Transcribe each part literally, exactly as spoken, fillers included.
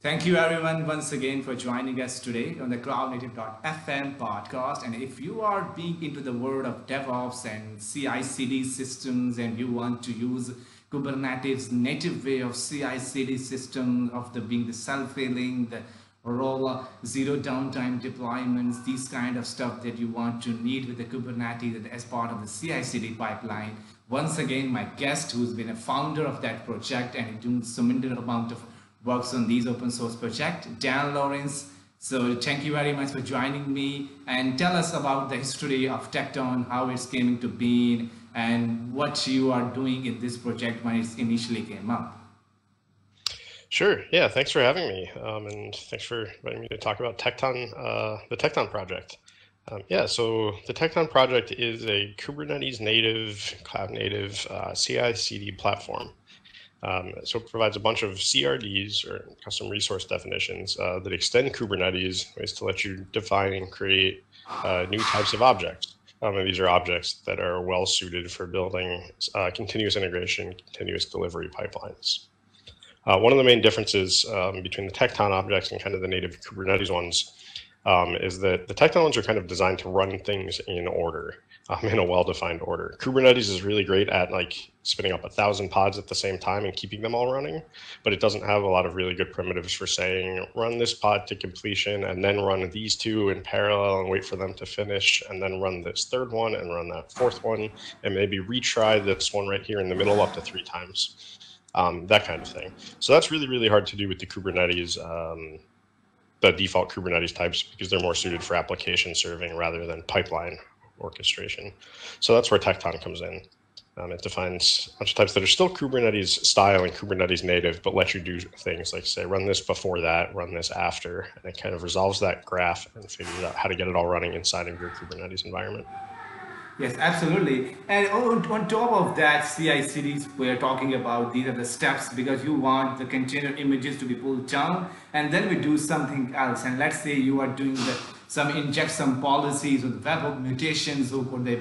Thank you everyone once again for joining us today on the Cloud Native dot F M podcast. And if you are being into the world of DevOps and C I C D systems and you want to use Kubernetes native way of C I C D systems of the being the self-healing, the roll zero downtime deployments, these kind of stuff that you want to need with the Kubernetes as part of the C I C D pipeline. Once again, my guest who's been a founder of that project and doing some amount of works on these open source projects, Dan Lorenc. So thank you very much for joining me and tell us about the history of Tekton, how it's came into being and what you are doing in this project when it initially came up. Sure. Yeah. Thanks for having me. Um, and thanks for inviting me to talk about Tekton, uh, the Tekton project. Um, yeah. So the Tekton project is a Kubernetes native, cloud native uh, C I C D platform. Um, so it provides a bunch of C R Ds or custom resource definitions uh, that extend Kubernetes, ways to let you define and create uh, new types of objects. Um, and these are objects that are well suited for building uh, continuous integration, continuous delivery pipelines. Uh, one of the main differences um, between the Tekton objects and kind of the native Kubernetes ones um, is that the Tekton ones are kind of designed to run things in order, um, in a well-defined order. Kubernetes is really great at like spinning up a thousand pods at the same time and keeping them all running, but it doesn't have a lot of really good primitives for saying, run this pod to completion and then run these two in parallel and wait for them to finish and then run this third one and run that fourth one and maybe retry this one right here in the middle up to three times. Um, that kind of thing. So that's really, really hard to do with the Kubernetes, um, the default Kubernetes types, because they're more suited for application serving rather than pipeline orchestration. So that's where Tekton comes in. Um, it defines a bunch of types that are still Kubernetes style and Kubernetes native, but let you do things like say, run this before that, run this after, and it kind of resolves that graph and figures out how to get it all running inside of your Kubernetes environment. Yes, absolutely. And on top of that, C I C Ds, we're talking about these are the steps because you want the container images to be pulled down and then we do something else. And let's say you are doing the, some inject some policies or the webhook mutations or they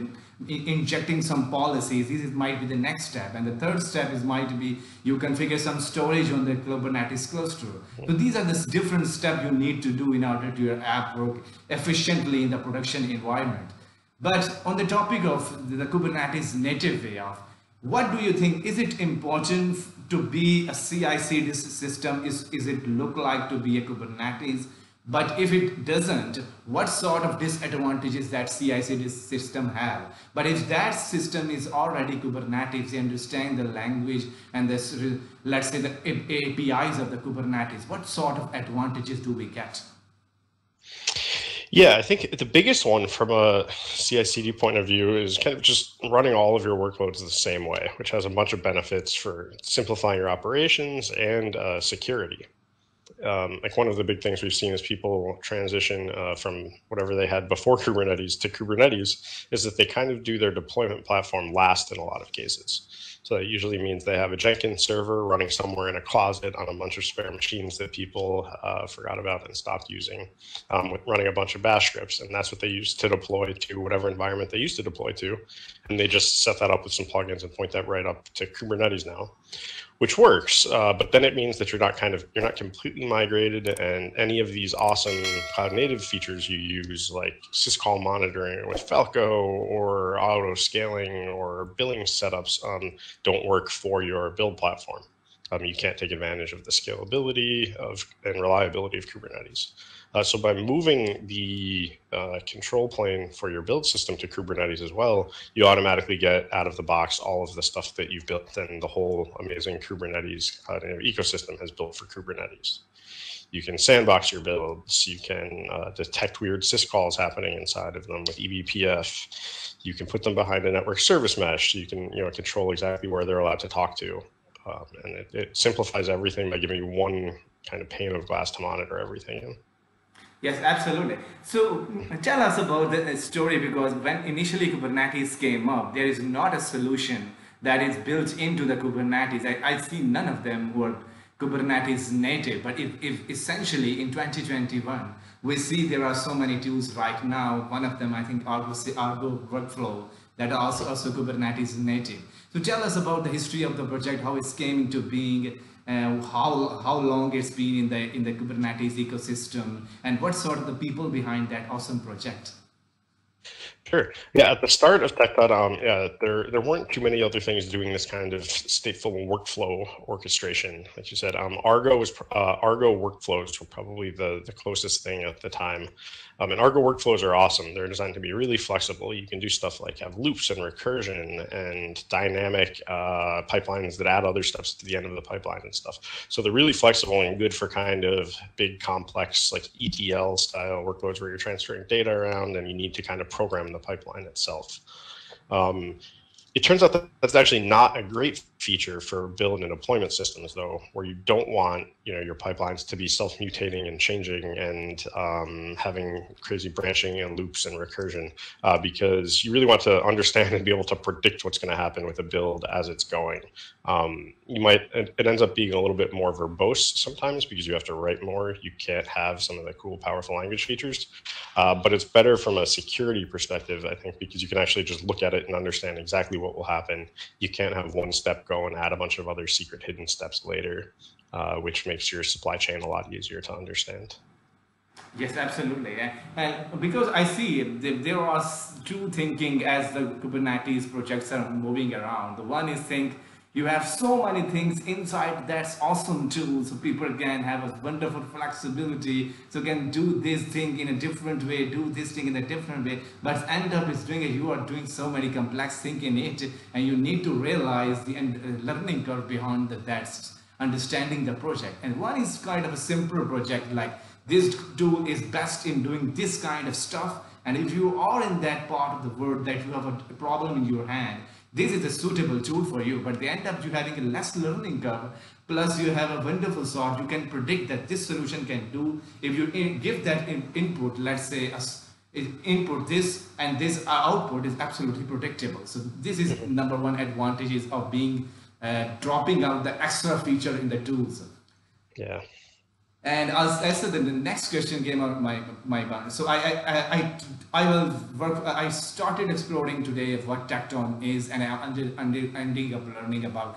injecting some policies. This is, might be the next step. And the third step is might be you configure some storage on the Kubernetes cluster. So these are the different steps you need to do in order to your app work efficiently in the production environment. But on the topic of the Kubernetes native way of, what do you think, is it important to be a C I C D system? Is, is it look like to be a Kubernetes? But if it doesn't, what sort of disadvantages that C I C D system have? But if that system is already Kubernetes, they understand the language and this, let's say the A P Is of the Kubernetes, what sort of advantages do we get? Yeah, I think the biggest one from a C I C D point of view is kind of just running all of your workloads the same way, which has a bunch of benefits for simplifying your operations and uh, security. Um, like one of the big things we've seen is people transition uh, from whatever they had before Kubernetes to Kubernetes is that they kind of do their deployment platform last in a lot of cases. So that usually means they have a Jenkins server running somewhere in a closet on a bunch of spare machines that people uh, forgot about and stopped using, um, with running a bunch of bash scripts. And that's what they used to deploy to whatever environment they used to deploy to. And they just set that up with some plugins and point that right up to Kubernetes now, which works, uh, but then it means that you're not kind of, you're not completely migrated and any of these awesome cloud native features you use like syscall monitoring with Falco or auto scaling or billing setups um, don't work for your build platform. Um, you can't take advantage of the scalability of and reliability of Kubernetes. Uh, so by moving the uh, control plane for your build system to Kubernetes as well, you automatically get out of the box all of the stuff that you've built and the whole amazing Kubernetes uh, ecosystem has built for Kubernetes. You can sandbox your builds, you can uh, detect weird syscalls happening inside of them with E B P F, you can put them behind a network service mesh, so you can you know, control exactly where they're allowed to talk to. Um, and it, it simplifies everything by giving you one kind of pane of glass to monitor everything in. Yes, absolutely. So tell us about the story, because when initially Kubernetes came up, there is not a solution that is built into the Kubernetes. I, I see none of them who are Kubernetes native, but if, if essentially in twenty twenty-one, we see there are so many tools right now. One of them, I think, Argo, Argo workflow that are also, also Kubernetes native. So tell us about the history of the project, how it came into being, uh, how how long it's been in the in the Kubernetes ecosystem, and what sort of the people behind that awesome project. Sure. Yeah, at the start of Tekton, um, yeah, there there weren't too many other things doing this kind of stateful workflow orchestration, like you said. Um, Argo was uh, Argo workflows were probably the the closest thing at the time, um, and Argo workflows are awesome. They're designed to be really flexible. You can do stuff like have loops and recursion and dynamic uh, pipelines that add other steps to the end of the pipeline and stuff. So they're really flexible and good for kind of big, complex, like E T L style workloads where you're transferring data around and you need to kind of program them. The pipeline itself. Um, it turns out that that's actually not a great feature for build and deployment systems, though, where you don't want you know your pipelines to be self-mutating and changing and um, having crazy branching and loops and recursion, uh, because you really want to understand and be able to predict what's going to happen with a build as it's going. Um, you might it, it ends up being a little bit more verbose sometimes because you have to write more. You can't have some of the cool, powerful language features, uh, but it's better from a security perspective, I think, because you can actually just look at it and understand exactly what What will happen. You can't have one step go and add a bunch of other secret hidden steps later, uh, which makes your supply chain a lot easier to understand. Yes, absolutely. And because I see there are two thinking as the Kubernetes projects are moving around. The one is think you have so many things inside that's awesome too, so people can have a wonderful flexibility, so can do this thing in a different way, do this thing in a different way, but end up is doing it, you are doing so many complex things in it, and you need to realize the learning curve behind the that's understanding the project. And one is kind of a simple project, like this tool is best in doing this kind of stuff, and if you are in that part of the world that you have a problem in your hand, this is a suitable tool for you, but they end up you having a less learning curve, plus you have a wonderful sort, you can predict that this solution can do, if you in, give that in, input, let's say a, input this and this output is absolutely predictable. So this is number one advantages of being, uh, dropping out the extra feature in the tools. Yeah. And as I said, the next question came out of my my mind. So I I I I will work. I started exploring today of what Tekton is, and I ended up learning about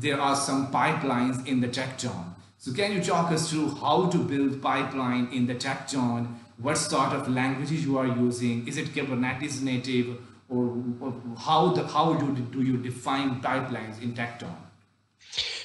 there are some pipelines in the Tekton. So can you talk us through how to build pipeline in the Tekton? What sort of languages you are using? Is it Kubernetes native, or, or how the how do do you define pipelines in Tekton?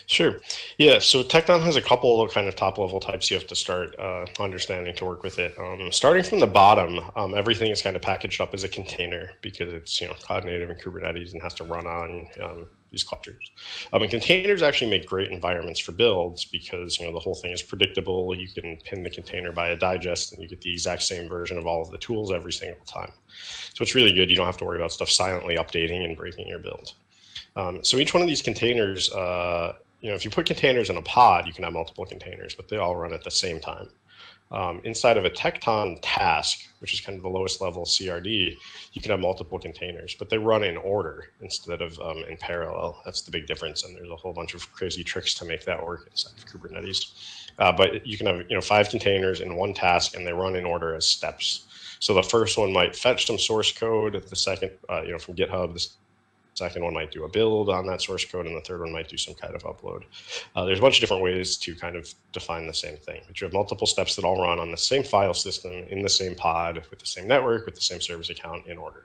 Sure. Yeah. So Tekton has a couple of kind of top level types you have to start uh, understanding to work with it. Um, starting from the bottom, um, everything is kind of packaged up as a container because it's, you know, Cloud Native and Kubernetes and has to run on um, these clusters. Um, and containers actually make great environments for builds because, you know, the whole thing is predictable. You can pin the container by a digest and you get the exact same version of all of the tools every single time. So it's really good. You don't have to worry about stuff silently updating and breaking your build. Um, so each one of these containers, uh, you know, if you put containers in a pod, you can have multiple containers, but they all run at the same time. Um, inside of a Tekton task, which is kind of the lowest level C R D, you can have multiple containers, but they run in order instead of um, in parallel. That's the big difference, and there's a whole bunch of crazy tricks to make that work inside of Kubernetes. Uh, but you can have, you know, five containers in one task, and they run in order as steps. So the first one might fetch some source code, the second, uh, you know, from GitHub, this second one might do a build on that source code, and the third one might do some kind of upload. Uh, there's a bunch of different ways to kind of define the same thing, but you have multiple steps that all run on the same file system, in the same pod, with the same network, with the same service account in order.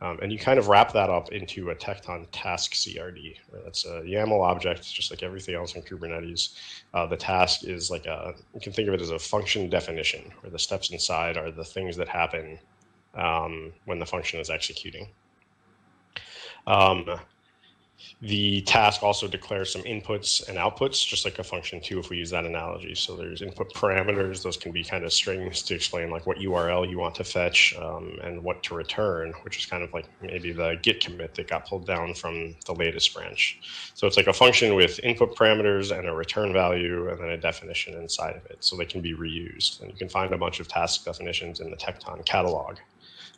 Um, and you kind of wrap that up into a Tekton task C R D. That's a YAML object, just like everything else in Kubernetes. Uh, the task is like a, you can think of it as a function definition, where the steps inside are the things that happen um, when the function is executing. Um, the task also declares some inputs and outputs, just like a function too, if we use that analogy. So there's input parameters. Those can be kind of strings to explain like what U R L you want to fetch um, and what to return, which is kind of like maybe the git commit that got pulled down from the latest branch. So it's like a function with input parameters and a return value and then a definition inside of it. So they can be reused, and you can find a bunch of task definitions in the Tekton catalog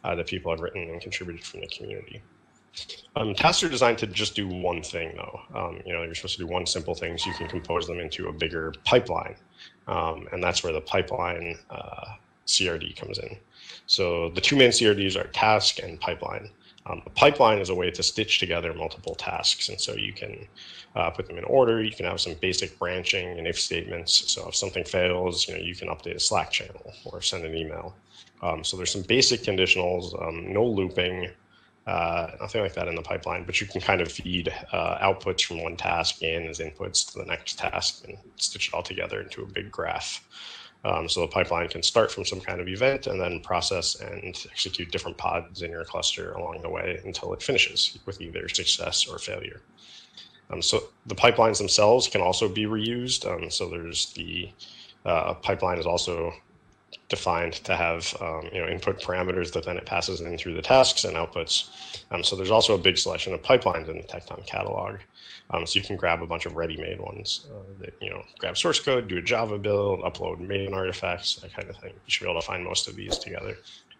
uh, that people have written and contributed from the community. Um, tasks are designed to just do one thing, though. Um, you know, you're supposed to do one simple thing, so you can compose them into a bigger pipeline, um, and that's where the pipeline uh, C R D comes in. So the two main C R Ds are task and pipeline. Um, a pipeline is a way to stitch together multiple tasks, and so you can uh, put them in order. You can have some basic branching and if statements. So if something fails, you know, you can update a Slack channel or send an email. Um, so there's some basic conditionals, um, no looping, uh, nothing like that in the pipeline, but you can kind of feed uh, outputs from one task in as inputs to the next task and stitch it all together into a big graph. Um, so the pipeline can start from some kind of event and then process and execute different pods in your cluster along the way until it finishes with either success or failure. Um, so the pipelines themselves can also be reused. Um, so there's the uh, pipeline is also defined to have um, you know, input parameters that then it passes in through the tasks and outputs. Um, so there's also a big selection of pipelines in the Tekton catalog. Um, so you can grab a bunch of ready-made ones uh, that, you know, grab source code, do a Java build, upload main artifacts, that kind of thing. You should be able to find most of these together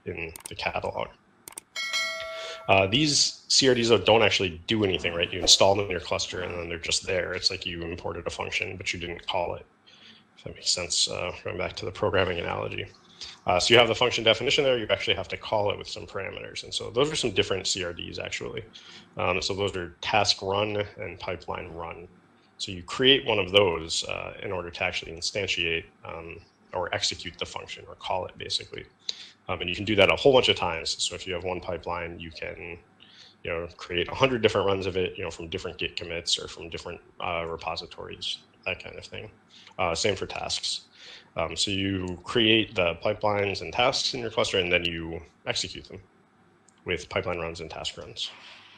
in the catalog. Uh, these C R Ds though, don't actually do anything, right? You install them in your cluster and then they're just there. It's like you imported a function, but you didn't call it. If that makes sense, uh, going back to the programming analogy. Uh, so you have the function definition there, you actually have to call it with some parameters. And so those are some different C R Ds actually. Um, so those are task run and pipeline run. So you create one of those uh, in order to actually instantiate um, or execute the function or call it basically. Um, and you can do that a whole bunch of times. So if you have one pipeline, you can you know, create one hundred different runs of it, you know, from different Git commits or from different uh, repositories, that kind of thing. Uh, same for tasks. Um, so you create the pipelines and tasks in your cluster, and then you execute them with pipeline runs and task runs.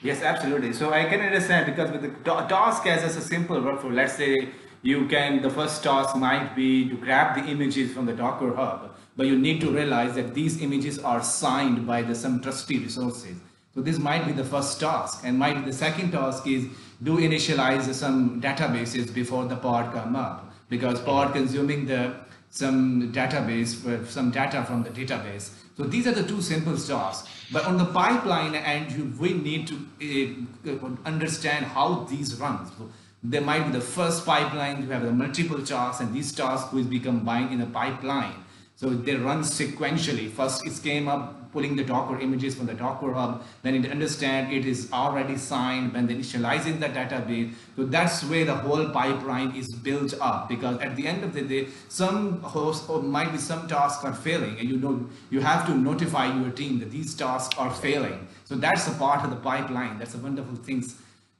Yes, absolutely. So I can understand, because with the task as a simple workflow, let's say you can, the first task might be to grab the images from the Docker Hub, but you need to realize that these images are signed by the, some trusty resources. So this might be the first task, and might be the second task is do initialize some databases before the pod come up, because pod consuming the some database, some data from the database. So these are the two simple tasks. But on the pipeline end, you will need to uh, understand how these runs. So there might be the first pipeline, you have the multiple tasks, and these tasks will be combined in a pipeline. So they run sequentially. First, it came up pulling the Docker images from the Docker Hub. Then it understand it is already signed when they initializing the database. So that's where the whole pipeline is built up, because at the end of the day, some hosts or might be some tasks are failing, and you know you have to notify your team that these tasks are failing. So that's a part of the pipeline. That's a wonderful thing.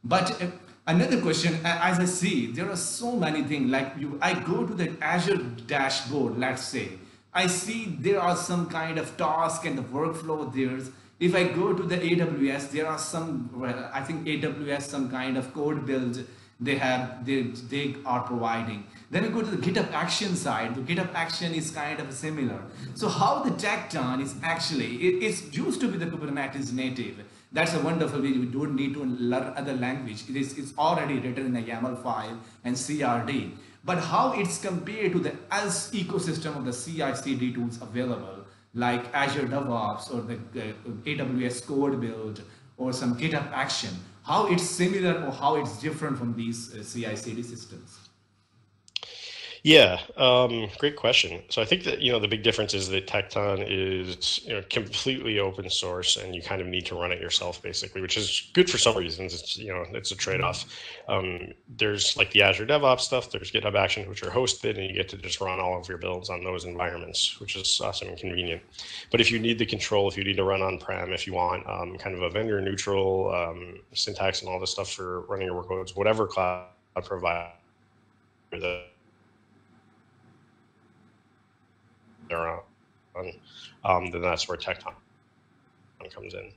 But if, another question, as I see, there are so many things. Like you, I go to the Azure dashboard, let's say. I see there are some kind of task and the workflow there's. If I go to the A W S, there are some, well, I think A W S, some kind of code build they have, they, they are providing. Then I go to the GitHub Action side. The GitHub Action is kind of similar. So how the Tekton is actually, it, it's used to be the Kubernetes native. That's a wonderful way. You don't need to learn other language. It is, it's already written in a YAML file and C R D. But how it's compared to the else ecosystem of the C I C D tools available, like Azure DevOps or the uh, A W S Code Build or some GitHub Action, how it's similar or how it's different from these uh, C I C D systems? Yeah, um, great question. So I think that, you know, the big difference is that Tekton is, you know, completely open source, and you kind of need to run it yourself basically, which is good for some reasons. It's, you know, it's a trade-off. Um, there's like the Azure DevOps stuff, there's GitHub Action, which are hosted, and you get to just run all of your builds on those environments, which is awesome and convenient. But if you need the control, if you need to run on-prem, if you want um, kind of a vendor neutral um, syntax and all this stuff for running your workloads, whatever cloud provider the Their own, um, then that's where Tekton comes in.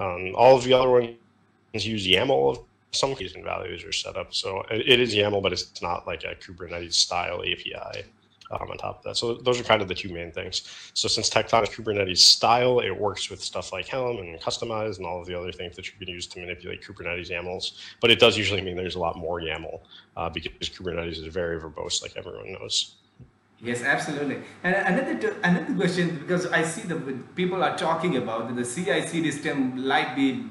Um, all of the other ones use YAML. Some keys and values are set up, so it is YAML, but it's not like a Kubernetes style A P I um, on top of that. So those are kind of the two main things. So since Tekton is Kubernetes style, it works with stuff like Helm and Customize and all of the other things that you can use to manipulate Kubernetes YAMLs. But it does usually mean there's a lot more YAML uh, because Kubernetes is very verbose, like everyone knows. Yes, absolutely. And another another question, because I see that people are talking about that the C I C D system might be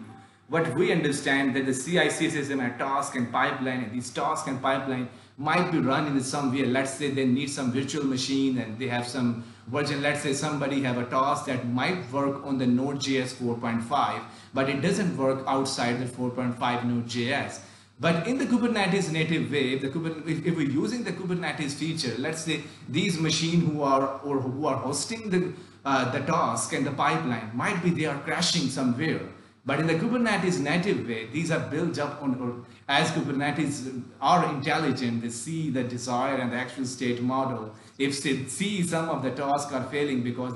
what we understand, that the C I C D system and task and pipeline, and these task and pipeline might be run in some way. Let's say they need some virtual machine and they have some version. Let's say somebody have a task that might work on the Node.js four point five, but it doesn't work outside the four point five Node.js. But in the Kubernetes native way, if, the Kubernetes, if we're using the Kubernetes feature, let's say these machine who are or who are hosting the uh, the task and the pipeline, might be they are crashing somewhere. But in the Kubernetes native way, these are built up on, or as Kubernetes are intelligent, they see the desire and the actual state model. If they see some of the tasks are failing because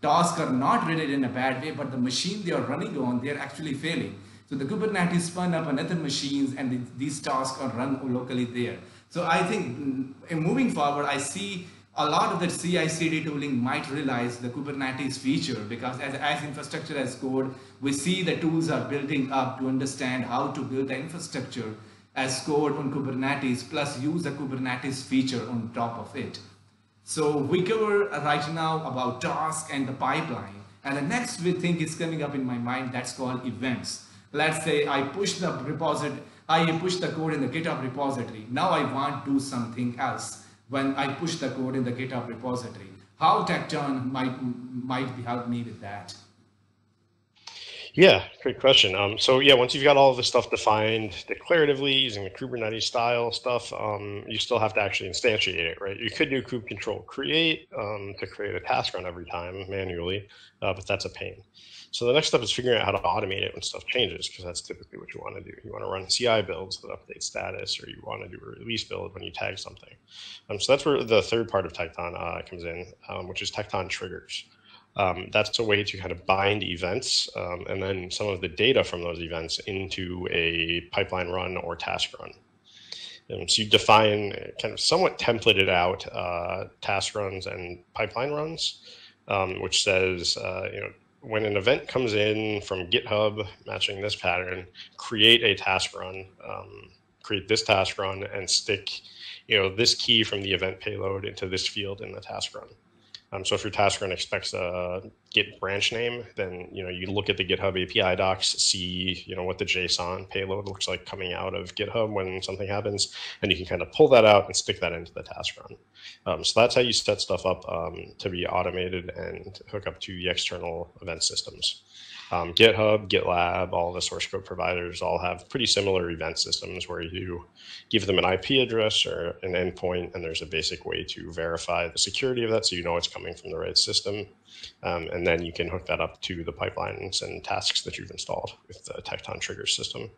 tasks are not rated in a bad way, but the machine they are running on, they are actually failing. So the Kubernetes spun up another machines and these tasks are run locally there. So I think moving forward, I see a lot of the C I C D tooling might realize the Kubernetes feature, because as, as infrastructure as code, we see the tools are building up to understand how to build the infrastructure as code on Kubernetes, plus use the Kubernetes feature on top of it. So we cover right now about task and the pipeline. And the next we think is coming up in my mind, that's called events. Let's say I push the repository, I push the code in the GitHub repository. Now I want to do something else. When I push the code in the GitHub repository, how Tekton might might help me with that? Yeah, great question. Um, so yeah, once you've got all of this stuff defined declaratively using the Kubernetes style stuff, um, you still have to actually instantiate it, right? You could do kube control create um, to create a task run every time manually, uh, but that's a pain. So the next step is figuring out how to automate it when stuff changes, because that's typically what you want to do. You want to run C I builds that update status, or you want to do a release build when you tag something. Um, so that's where the third part of Tekton uh, comes in, um, which is Tekton triggers. Um, that's a way to kind of bind events um, and then some of the data from those events into a pipeline run or task run. Um, so you define kind of somewhat templated out uh, task runs and pipeline runs, um, which says, uh, you know, when an event comes in from GitHub matching this pattern, create a task run, um, create this task run and stick, you know, this key from the event payload into this field in the task run. Um, so if your task run expects a Git branch name, then, you know, you look at the GitHub A P I docs, see, you know, what the JSON payload looks like coming out of GitHub when something happens, and you can kind of pull that out and stick that into the task run. Um, so that's how you set stuff up um, to be automated and hook up to the external event systems. Um, GitHub, GitLab, all the source code providers all have pretty similar event systems where you give them an I P address or an endpoint, and there's a basic way to verify the security of that so you know it's coming from the right system. Um, and then you can hook that up to the pipelines and tasks that you've installed with the Tekton trigger system.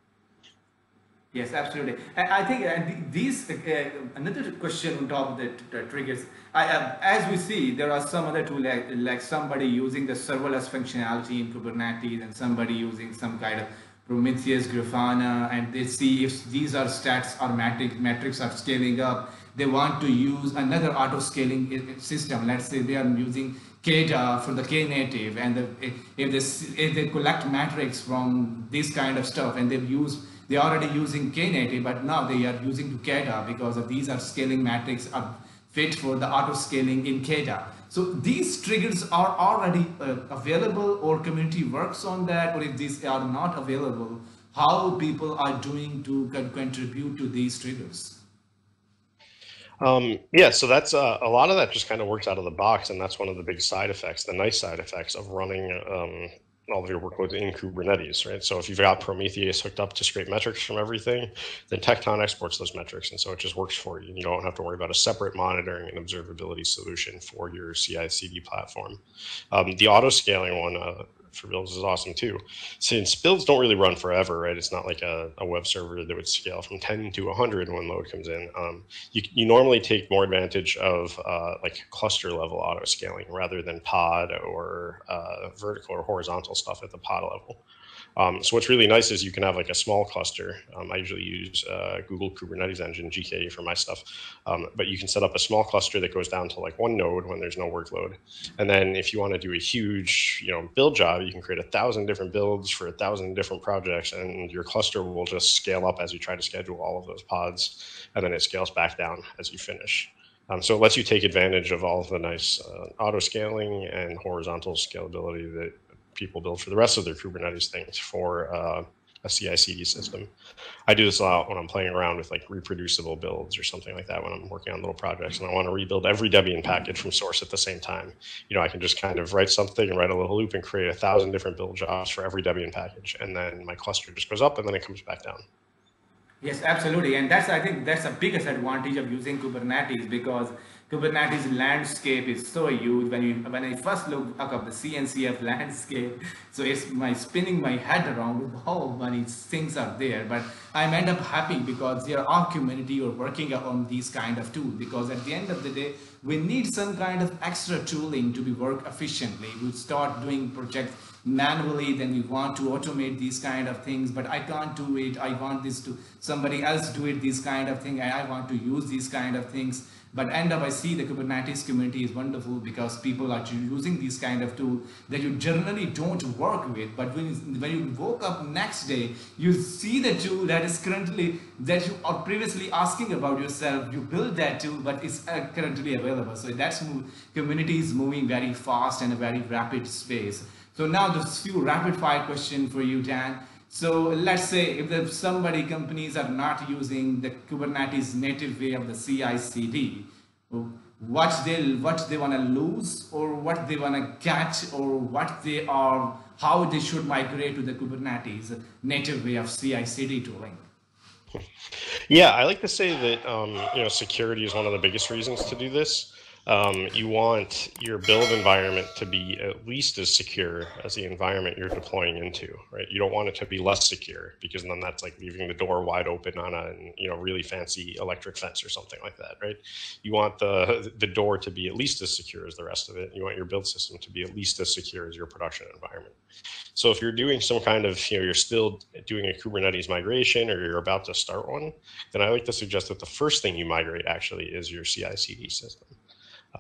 Yes, absolutely. I think these, uh, another question on top of the, the triggers, I, uh, as we see, there are some other tool like, like somebody using the serverless functionality in Kubernetes and somebody using some kind of Prometheus, Grafana, and they see if these are stats or metrics, metrics are scaling up, they want to use another auto-scaling system. Let's say they are using KEDA for the Knative, and the, if, they, if they collect metrics from this kind of stuff and they've used They are already using Knative, but now they are using KEDA because of these are scaling metrics are fit for the auto scaling in KEDA. So these triggers are already uh, available, or community works on that, or if these are not available, how people are doing to contribute to these triggers. Um, yeah, so that's uh, a lot of that just kind of works out of the box, and that's one of the big side effects, the nice side effects of running um, all of your workloads in Kubernetes, right? So if you've got Prometheus hooked up to scrape metrics from everything, then Tekton exports those metrics. And so it just works for you. You don't have to worry about a separate monitoring and observability solution for your C I C D platform. Um, the auto-scaling one uh, for builds is awesome too. Since builds don't really run forever, right? It's not like a, a web server that would scale from ten to one hundred when load comes in. Um, you, you normally take more advantage of uh, like cluster level auto scaling rather than pod or uh, vertical or horizontal stuff at the pod level. Um, so what's really nice is you can have like a small cluster. Um, I usually use uh, Google Kubernetes Engine, G K E, for my stuff. Um, but you can set up a small cluster that goes down to like one node when there's no workload. And then if you want to do a huge, you know, build job, you can create a thousand different builds for a thousand different projects, and your cluster will just scale up as you try to schedule all of those pods, and then it scales back down as you finish. Um, so it lets you take advantage of all of the nice uh, auto scaling and horizontal scalability that people build for the rest of their Kubernetes things for uh, a C I C D system. I do this a lot when I'm playing around with like reproducible builds or something like that when I'm working on little projects and I want to rebuild every Debian package from source at the same time. You know, I can just kind of write something and write a little loop and create a thousand different build jobs for every Debian package. And then my cluster just goes up and then it comes back down. Yes, absolutely. And that's, I think that's the biggest advantage of using Kubernetes, because Kubernetes landscape is so huge. When you when I first looked up the C N C F landscape, so it's my spinning my head around with how many things are there. But I'm end up happy because there are community or working on these kind of tools, because at the end of the day, we need some kind of extra tooling to be work efficiently. We start doing projects manually, then we want to automate these kind of things, but I can't do it. I want this to somebody else do it, these kind of thing, and I want to use these kind of things. But end up, I see the Kubernetes community is wonderful because people are using these kind of tools that you generally don't work with. But when you, when you woke up next day, you see the tool that is currently, that you are previously asking about yourself. You build that tool, but it's currently available. So that's community is moving very fast in a very rapid space. So now there's few rapid fire questions for you, Dan. So let's say if there's somebody, companies are not using the Kubernetes native way of the C I C D, what they, what they want to lose or what they want to catch or what they are, how they should migrate to the Kubernetes native way of C I C D tooling? Yeah, I like to say that um, you know, security is one of the biggest reasons to do this. Um, you want your build environment to be at least as secure as the environment you're deploying into, right? You don't want it to be less secure, because then that's like leaving the door wide open on a, you know, really fancy electric fence or something like that, right? You want the, the door to be at least as secure as the rest of it. You want your build system to be at least as secure as your production environment. So if you're doing some kind of, you know, you're still doing a Kubernetes migration or you're about to start one, then I like to suggest that the first thing you migrate actually is your C I C D system.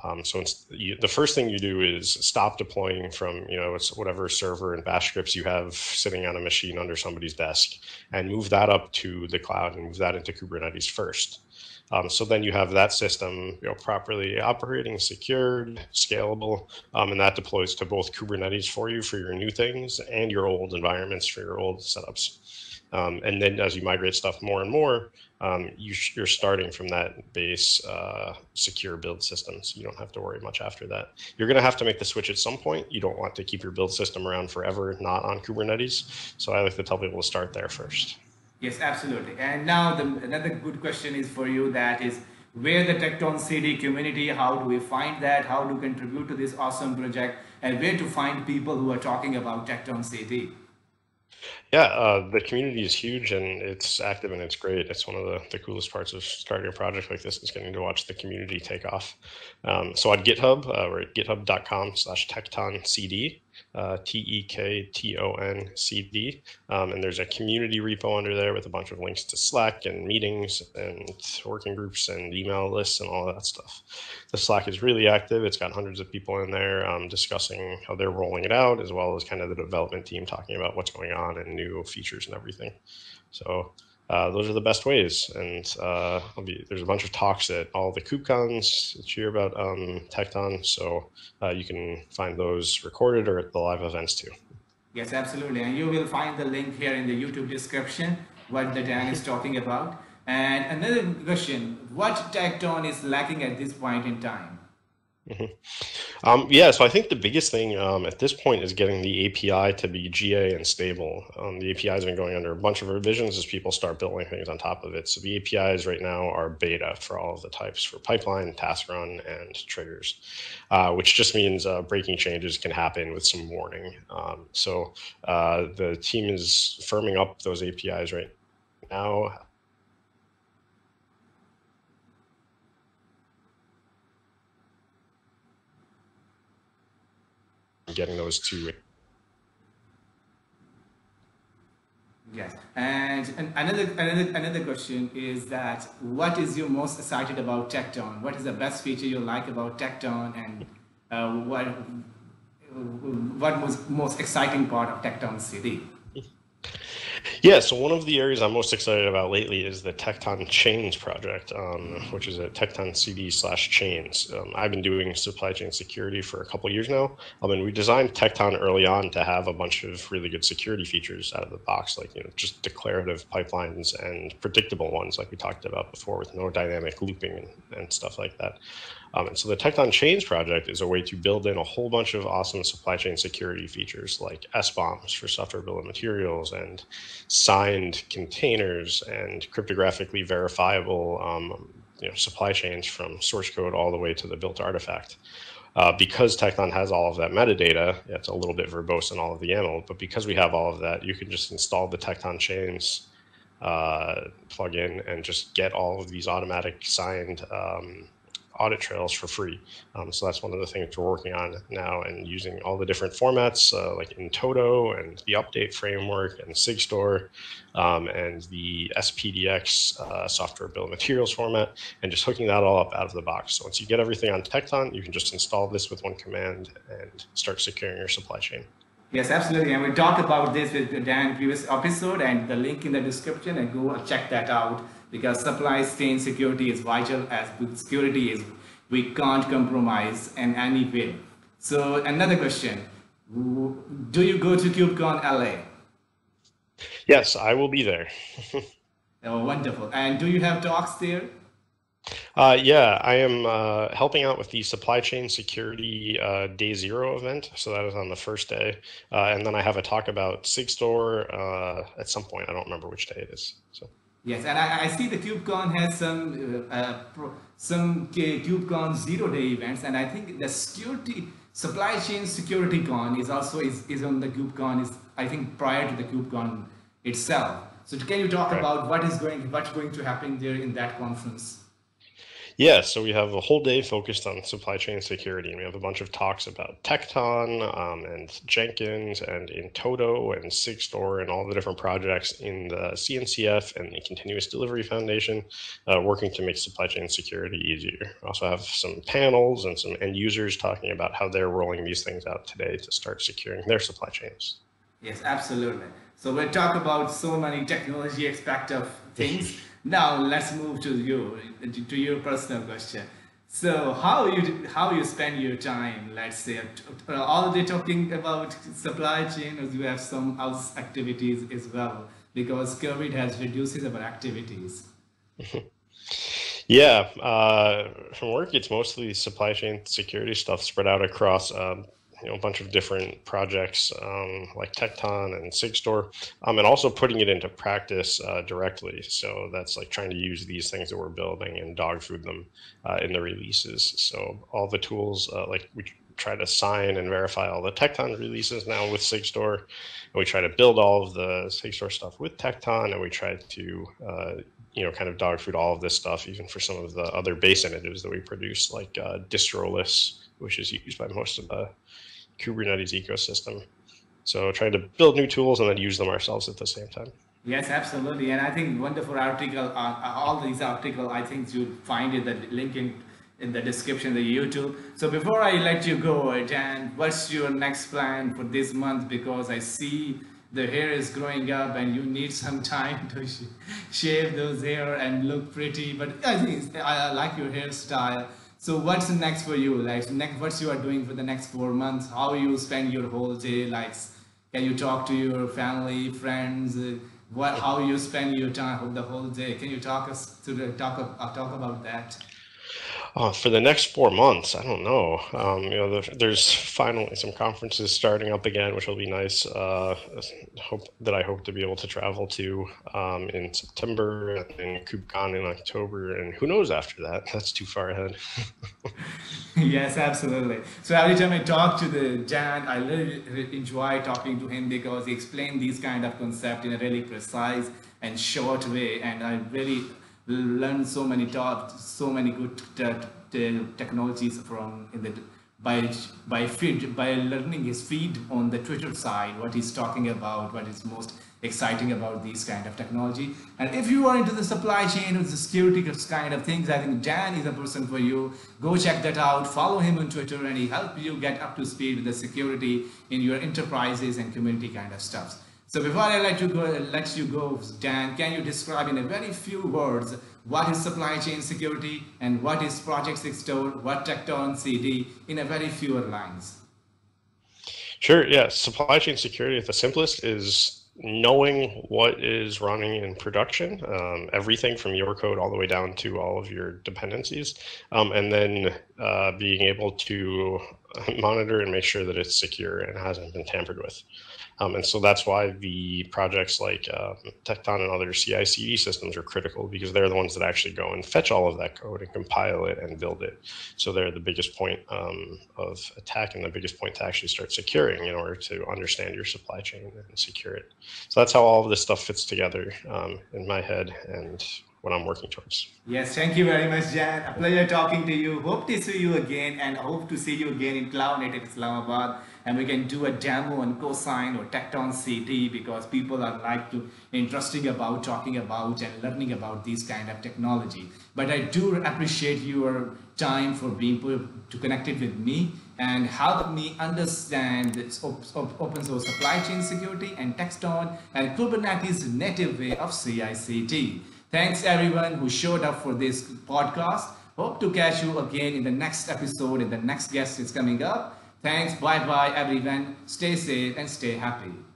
Um, so it's, you, the first thing you do is stop deploying from, you know, it's whatever server and bash scripts you have sitting on a machine under somebody's desk, and move that up to the cloud and move that into Kubernetes first. Um, so then you have that system, you know, properly operating, secured, scalable, um, and that deploys to both Kubernetes for you for your new things and your old environments for your old setups. Um, and then as you migrate stuff more and more, Um, you, you're starting from that base uh, secure build system, so you don't have to worry much after that. You're going to have to make the switch at some point. You don't want to keep your build system around forever, not on Kubernetes. So I like to tell people to start there first. Yes, absolutely. And now the, another good question is for you, that is, where the Tekton C D community, how do we find that? How do we contribute to this awesome project? And where to find people who are talking about Tekton C D? Yeah, uh, the community is huge and it's active and it's great. It's one of the, the coolest parts of starting a project like this is getting to watch the community take off. Um, so on GitHub, uh, we're at github.com slash tektoncd, uh, T E K T O N C D. Um, and there's a community repo under there with a bunch of links to Slack and meetings and working groups and email lists and all that stuff. The Slack is really active. It's got hundreds of people in there um, discussing how they're rolling it out, as well as kind of the development team talking about what's going on and new features and everything. So uh, those are the best ways. And uh, I'll be, there's a bunch of talks at all the KubeCons this year about um, Tekton. So uh, you can find those recorded or at the live events too. Yes, absolutely. And you will find the link here in the YouTube description, what the Dan is talking about. And another question, what Tekton is lacking at this point in time? Mm-hmm. Um, yeah, so I think the biggest thing um, at this point is getting the A P I to be G A and stable. Um, the A P I has been going under a bunch of revisions as people start building things on top of it. So the A P Is right now are beta for all of the types for pipeline, task run, and triggers, uh, which just means uh, breaking changes can happen with some warning. Um, so uh, the team is firming up those A P Is right now. Getting those two. Yes, and, and another another another question is that what is you most excited about Tekton? What is the best feature you like about Tekton, and uh, what what was most exciting part of Tekton C D? Yeah, so one of the areas I'm most excited about lately is the Tekton Chains project, um, which is at tekton C D slash chains. Um, I've been doing supply chain security for a couple of years now. I mean, we designed Tekton early on to have a bunch of really good security features out of the box, like you know, just declarative pipelines and predictable ones like we talked about before with no dynamic looping and, and stuff like that. Um, and so the Tekton Chains project is a way to build in a whole bunch of awesome supply chain security features like S B O Ms for software bill of materials and signed containers and cryptographically verifiable um, you know, supply chains from source code all the way to the built artifact. Uh, because Tekton has all of that metadata, it's a little bit verbose in all of the YAML, but because we have all of that, you can just install the Tekton Chains uh, plugin and just get all of these automatic signed um, audit trails for free. Um, so that's one of the things we're working on now and using all the different formats uh, like in Toto and the update framework and Sigstore um, and the S P D X uh, software bill of materials format and just hooking that all up out of the box. So once you get everything on Tekton, you can just install this with one command and start securing your supply chain. Yes, absolutely. And we talked about this with Dan in the previous episode and the link in the description, and go check that out. Because supply chain security is vital, as security is, we can't compromise in any way. So another question, do you go to KubeCon L A? Yes, I will be there. Oh, wonderful. And do you have talks there? Uh, yeah, I am uh, helping out with the Supply Chain Security uh, Day Zero event. So that is on the first day. Uh, and then I have a talk about Sigstore uh, at some point. I don't remember which day it is. So. Yes, and I, I see the KubeCon has some uh, pro, some KubeCon zero day events, and I think the security supply chain security con is also is, is on the KubeCon is I think prior to the KubeCon itself. So can you talk right. about what is going what's going to happen there in that conference? Yeah, so we have a whole day focused on supply chain security, and we have a bunch of talks about Tekton um, and Jenkins and in Toto and Sigstore and all the different projects in the C N C F and the Continuous Delivery Foundation uh, working to make supply chain security easier. We also have some panels and some end users talking about how they're rolling these things out today to start securing their supply chains. Yes, absolutely. So we'll talk about so many technology aspect of things. Now let's move to you, to your personal question. So how you how you spend your time? Let's say all day talking about supply chain, or you have some else activities as well, because COVID has reduced our activities. Yeah, uh, from work it's mostly supply chain security stuff spread out across. Um, You know, a bunch of different projects um, like Tekton and Sigstore, um, and also putting it into practice uh, directly. So that's like trying to use these things that we're building and dog food them uh, in the releases. So all the tools, uh, like we try to sign and verify all the Tekton releases now with Sigstore, and we try to build all of the Sigstore stuff with Tekton, and we try to uh, you know, kind of dog food all of this stuff, even for some of the other base primitives that we produce, like uh, distroless, which is used by most of the Kubernetes ecosystem. So trying to build new tools and then use them ourselves at the same time. Yes, absolutely. And I think wonderful article, uh, all these articles, I think you'll find it, the link in, in the description, the YouTube. So before I let you go, Dan, what's your next plan for this month? Because I see the hair is growing up and you need some time to sh shave those hair and look pretty. But I think I like your hairstyle. So what's next for you? Like next, what you are doing for the next four months? How you spend your whole day? Like, can you talk to your family, friends? What? How you spend your time the whole day? Can you talk us to the talk talk about that? Uh, for the next four months, I don't know. Um, you know, the, there's finally some conferences starting up again, which will be nice. Uh, hope that I hope to be able to travel to um, in September, and KubeCon in October, and who knows after that? That's too far ahead. Yes, absolutely. So every time I talk to the Dan, I really enjoy talking to him because he explained these kind of concepts in a really precise and short way, and I really. Learn so many taught so many good te te technologies from in the by by feed by learning his feed on the Twitter side, what he's talking about, what is most exciting about these kind of technology. And if you are into the supply chain or the security kind of things, I think Dan is a person for you. Go check that out, follow him on Twitter, and he help you get up to speed with the security in your enterprises and community kind of stuff. So before I let you go, let you go, Dan, can you describe in a very few words what is supply chain security and what is Project Sigstore, what Tekton C D, in a very few lines? Sure, yeah. Supply chain security at the simplest is knowing what is running in production, um, everything from your code all the way down to all of your dependencies, um, and then uh, being able to monitor and make sure that it's secure and hasn't been tampered with. Um, and so that's why the projects like uh, Tekton and other C I C D systems are critical, because they're the ones that actually go and fetch all of that code and compile it and build it. So they're the biggest point um, of attack and the biggest point to actually start securing in order to understand your supply chain and secure it. So that's how all of this stuff fits together um, in my head and what I'm working towards. Yes, thank you very much, Jan. A pleasure talking to you. Hope to see you again, and hope to see you again in CloudNative Islamabad. And we can do a demo on Cosign or Tekton C D, because people are like to interesting about talking about and learning about these kind of technology. But I do appreciate your time for being to connected with me and help me understand this open source supply chain security and Tekton and Kubernetes native way of C I C D. Thanks everyone who showed up for this podcast. Hope to catch you again in the next episode, and the next guest is coming up. Thanks. Bye-bye everyone. Stay safe and stay happy.